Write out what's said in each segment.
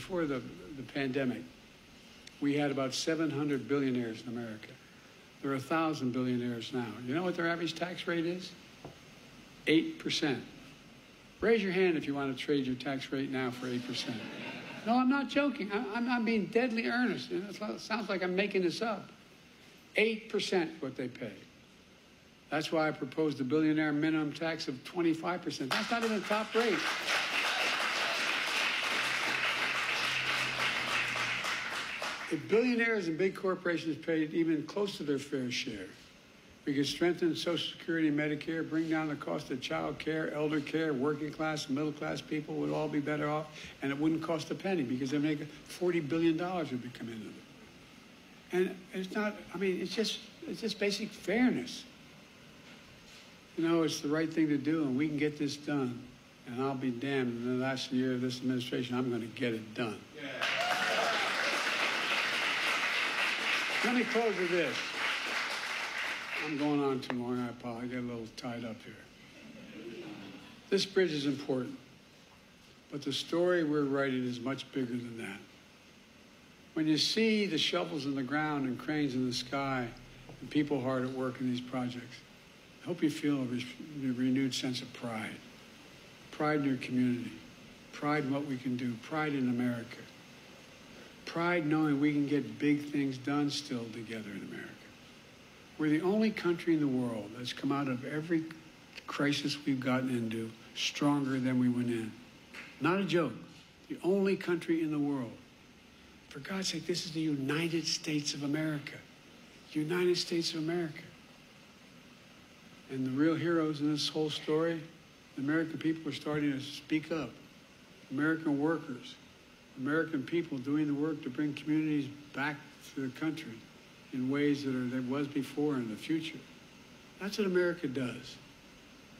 before the pandemic, we had about 700 billionaires in America. There are 1,000 billionaires now. You know what their average tax rate is? 8%. Raise your hand if you want to trade your tax rate now for 8%. No, I'm not joking. I'm being deadly earnest. It sounds like I'm making this up. 8% what they pay. That's why I proposed the billionaire minimum tax of 25%. That's not even the top rate. If billionaires and big corporations paid even close to their fair share, we could strengthen Social Security and Medicare, bring down the cost of child care, elder care, working class, middle class people would all be better off, and it wouldn't cost a penny because they make $40 billion would be coming into it. And it's not, I mean, it's just basic fairness. You know, it's the right thing to do, and we can get this done. And I'll be damned, in the last year of this administration, I'm going to get it done. Yeah. Let me close with this. I'm going on too long, I apologize. I get a little tied up here. This bridge is important, but the story we're writing is much bigger than that. When you see the shovels in the ground and cranes in the sky and people hard at work in these projects, I hope you feel a renewed sense of pride. Pride in your community. Pride in what we can do. Pride in America. Pride knowing we can get big things done still together in America. We're the only country in the world that's come out of every crisis we've gotten into stronger than we went in. Not a joke. The only country in the world. For God's sake, this is the United States of America. United States of America. And the real heroes in this whole story, the American people are starting to speak up. American workers. American people doing the work to bring communities back to their country in ways that was before and in the future. That's what America does.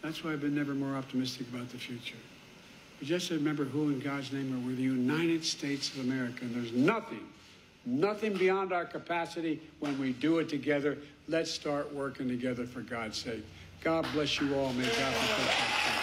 That's why I've been never more optimistic about the future. But just remember who in God's name are. We're the United States of America, and there's nothing beyond our capacity when we do it together. Let's start working together for God's sake. God bless you all. May God protect you.